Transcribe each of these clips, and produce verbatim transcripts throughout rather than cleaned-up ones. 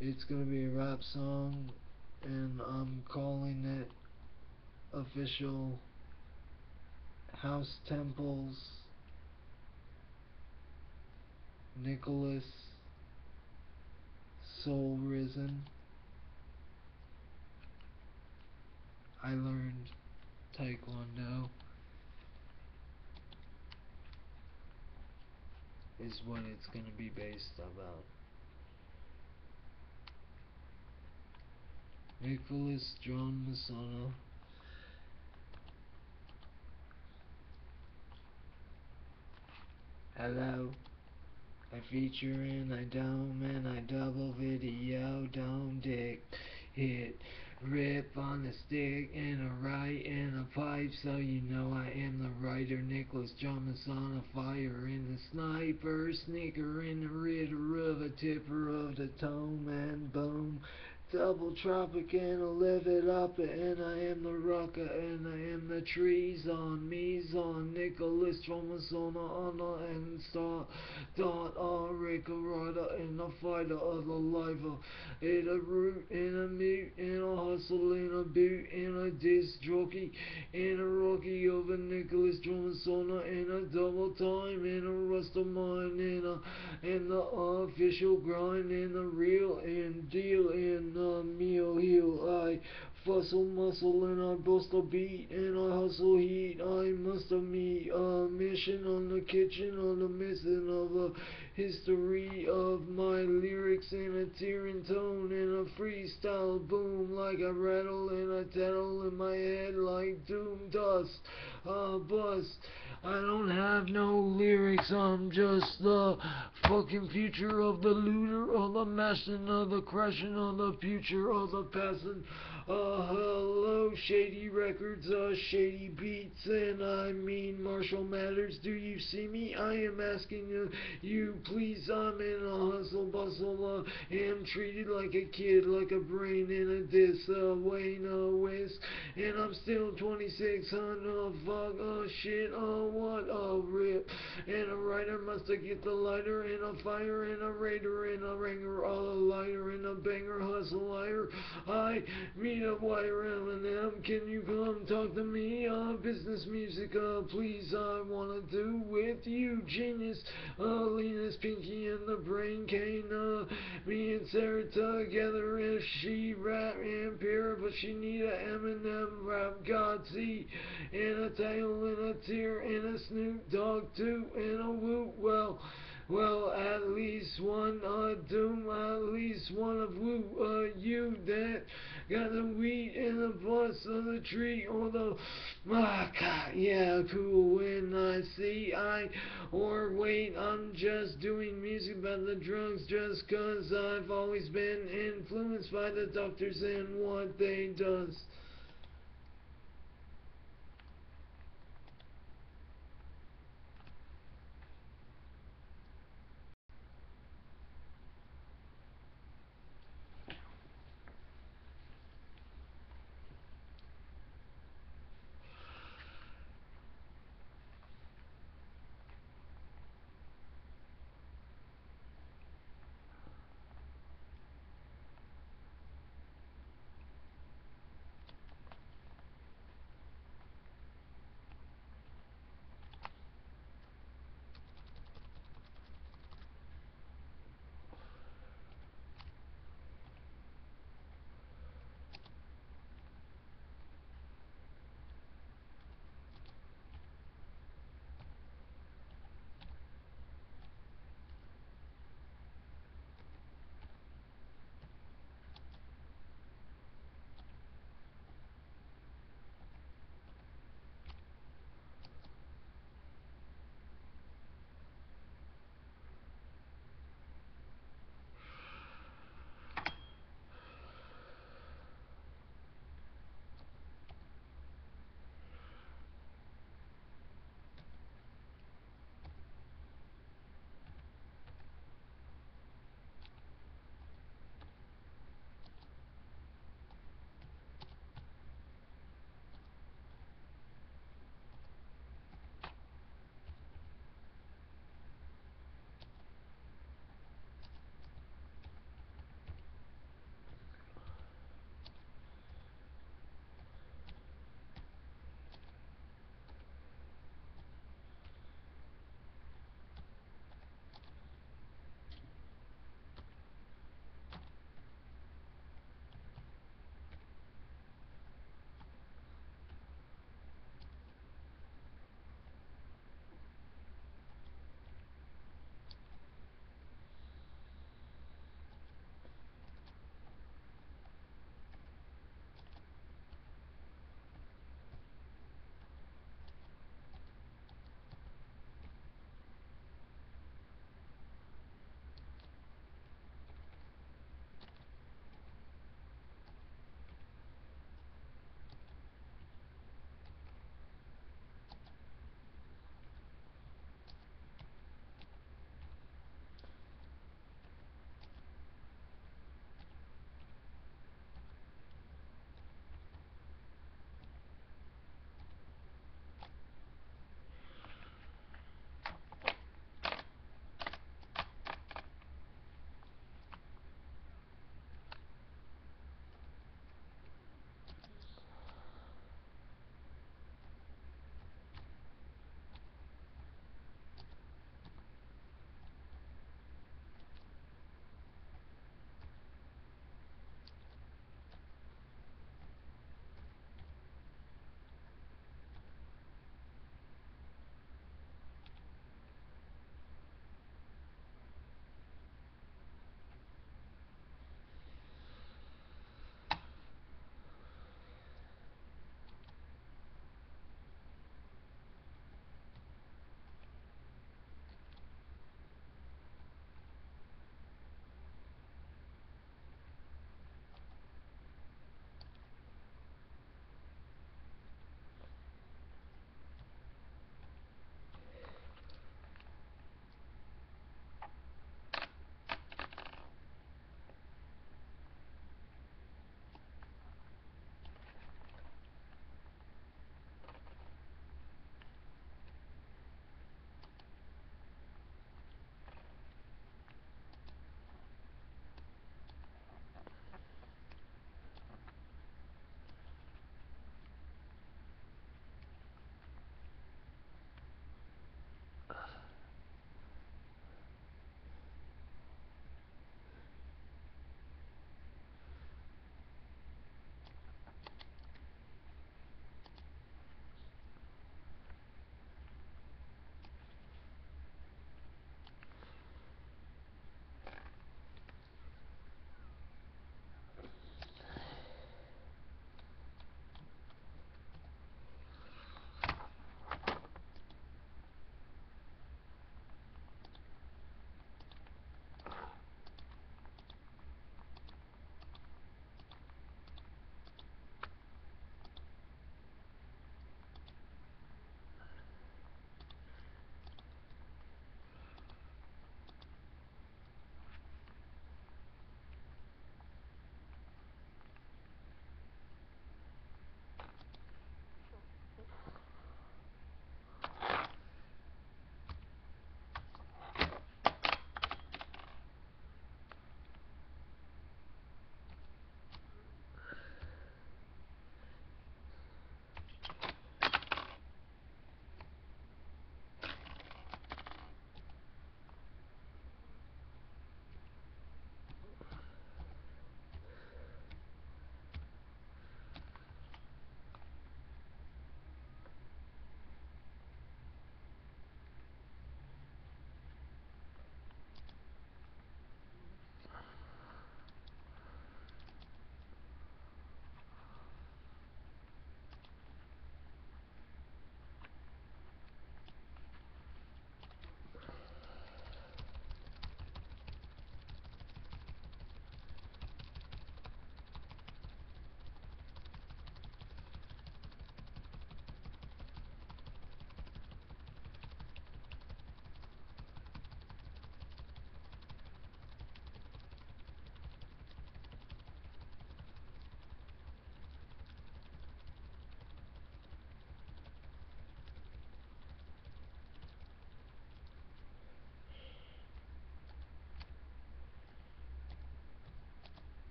It's gonna be a rap song, and I'm calling it Official House Temple's Nicholas Soul Risen I Learned Taekwondo is what it's going to be based about. Nicholas John Messana Hello I feature and I dome and I double video dome dick hit rip on the stick and a right and a pipe, so you know I am the writer. Nicholas John Messana, fire in the sniper, sneaker in the ritter of a tipper of the tome and boom. Double tropic and I'll live it up, and I am the rocker and I am the trees on me's on Nicholas John Messana honor and star dot on Rick a rider and a fighter of the liver in a root in a mute in a hustle in a boot in a disc jockey in a rocky over Nicholas John Messana in a double time in a rust of mine in a in the official grind in the real and deal in Uh, meal heel, I fussle muscle and I bust a beat and I hustle heat. I must have me a mission on the kitchen on the missing of a history of my lyrics in a tear and tone and a freestyle boom like a rattle and a tattle in my head like doom dust. Uh, bust. I don't have no lyrics, I'm just the fucking future of the looter, of the mashing, of the crushing, of the future, of the passing. Uh, hello, Shady Records, uh, Shady Beats, and I mean Marshall Matters, do you see me? I am asking you, you please, I'm in a hustle bustle, I am treated like a kid, like a brain in a dis, uh, way no whisk, and I'm still twenty-six, huh, no fuck, oh shit, oh what, oh rip, and a writer must get the lighter, and a fire, and a raider, and a ringer, all a lighter, and a banger, hustle, liar, I mean a wire M and M, can you come talk to me? Uh, business music, uh, please, I wanna do with you, genius, uh, Linus, Pinky, and the Brain Cane, uh, me and Sarah together if she rap and pair, but she need a M and M rap, God see, and a tail, and a tear, and a Snoop Dogg too, and a whoop, well, Well, at least one uh, doom, at least one of woo, uh, you that got the weed in the bus of the tree or the ah, God, yeah, cool when I see I or wait, I'm just doing music about the drugs just 'cause I've always been influenced by the doctors and what they does.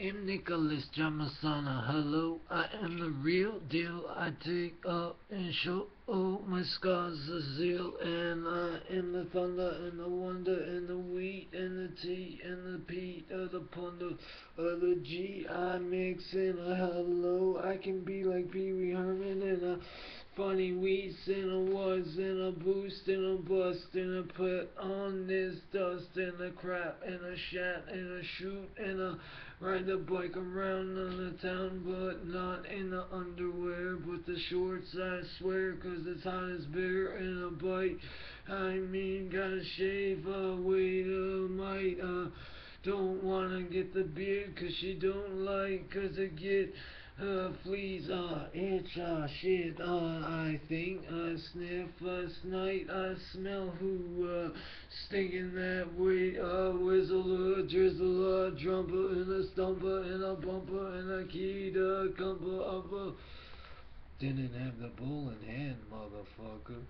am Nicholas John Messana. Hello, I am the real deal. I take up and show all my scars of zeal. And I am the thunder and the wonder and the wheat and the tea and the peat of the ponder of the G. I mix and I hello. I can be like Pee Wee Herman and I funny weeds and a was and a boost and a bust and I put on this dust and a crap and a shat and a shoot and a ride the bike around on the town, but not in the underwear but the shorts, I swear, cause it's hot as beer and a bite. I mean, gotta shave away the might. Uh, don't wanna get the beard cause she don't like, cause it get Uh, fleas, uh, itch, uh, shit, uh, I think, uh, sniff, uh, snite, uh, smell who, uh, stinking that way, uh, whizzle, uh, drizzle, uh, drumper, and a stumper, and a bumper, and a key to cumper, upper. Didn't have the bull in hand, motherfucker.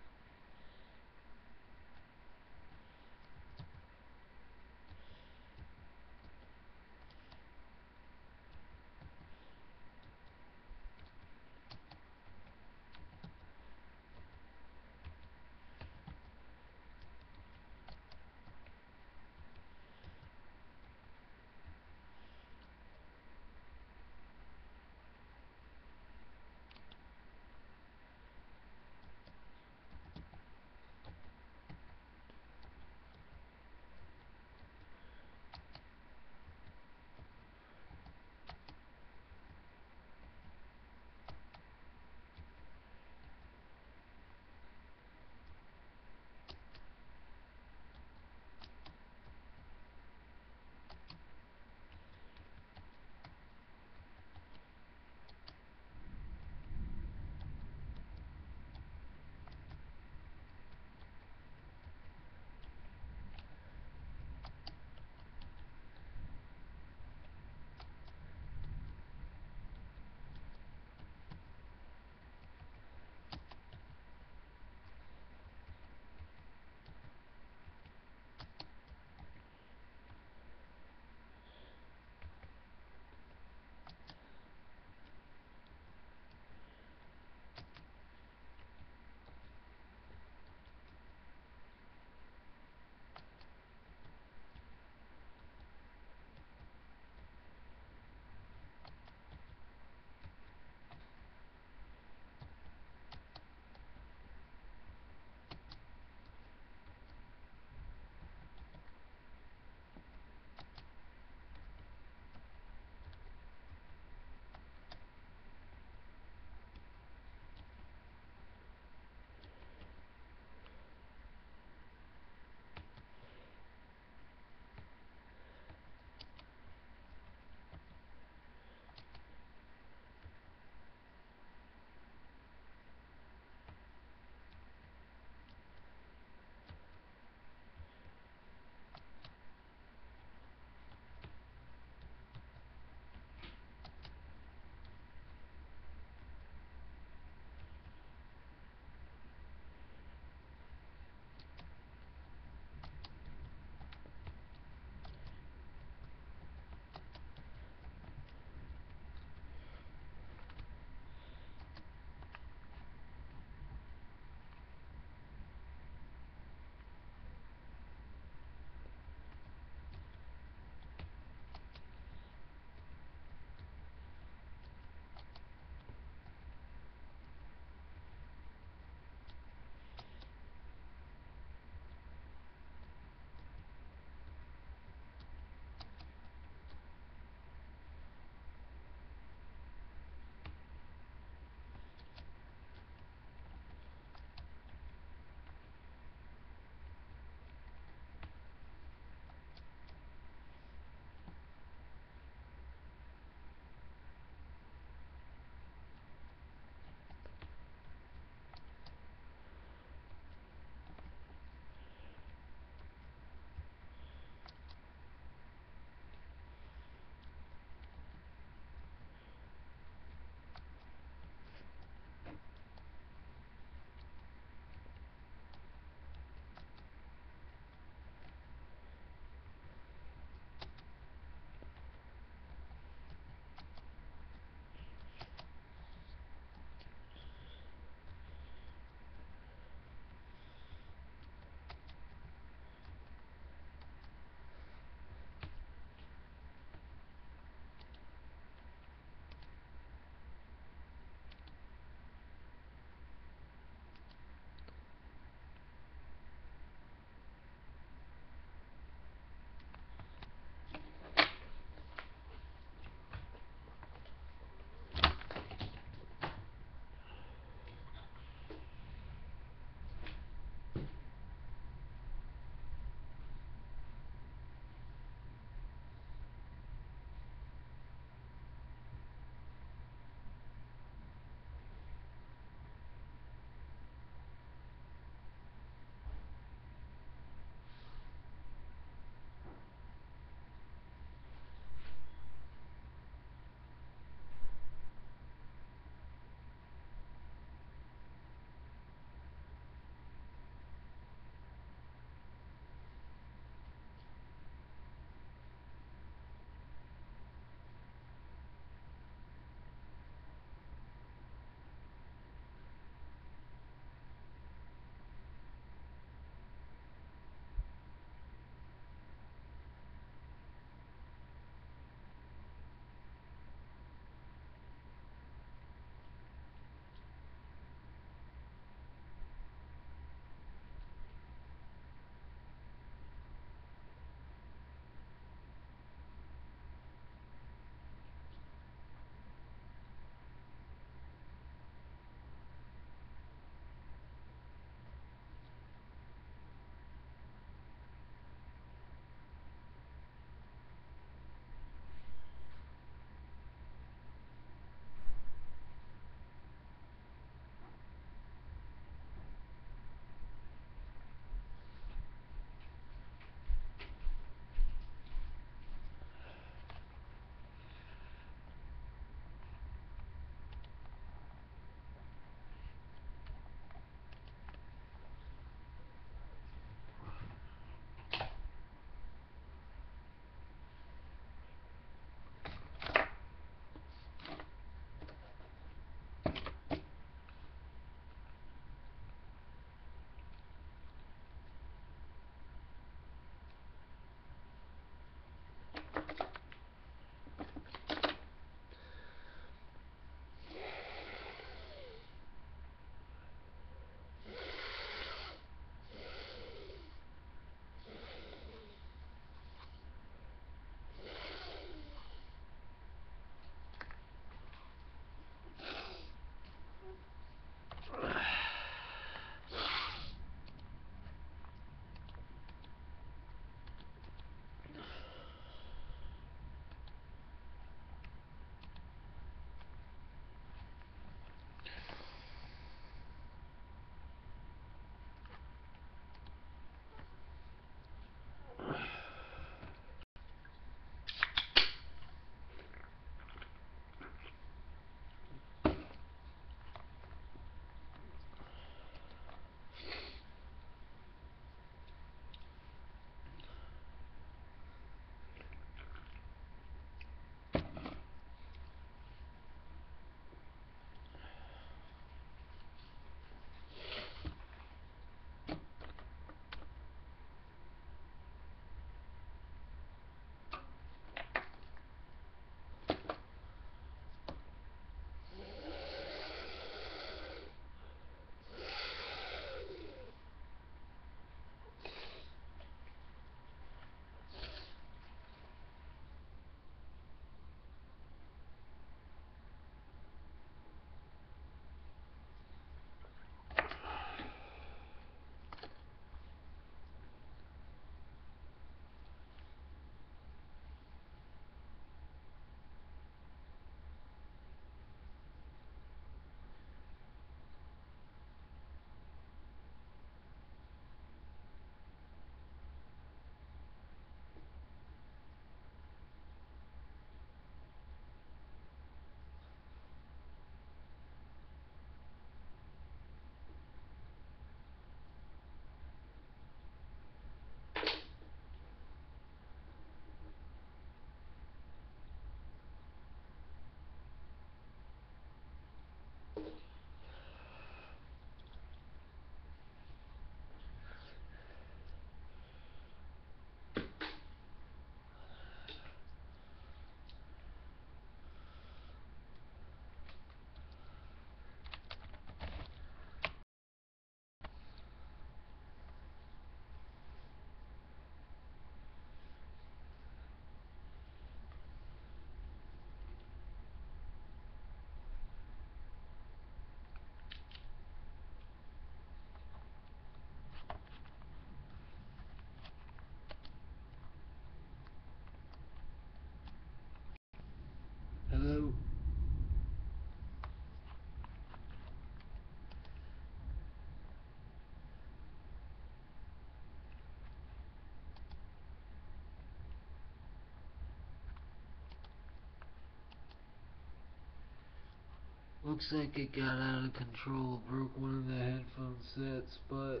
Looks like it got out of control, broke one of the headphone sets, but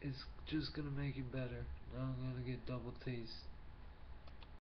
it's just gonna make it better. Now I'm gonna get double taste.